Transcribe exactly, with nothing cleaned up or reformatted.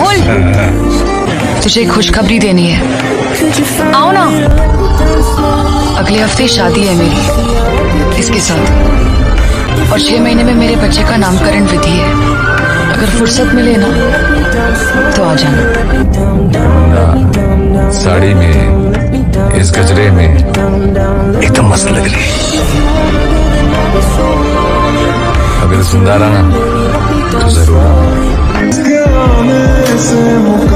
राहुल, तुझे खुशखबरी देनी है। आओ ना, अगले हफ्ते शादी है मेरी इसके साथ, और छह महीने में मेरे बच्चे का नामकरण विधि है। अगर फुर्सत मिले ना तो आ जाना। साड़ी में, इस गजरे में एकदम मस्त लग रही है। अगर सुंदर आना तो जरूर।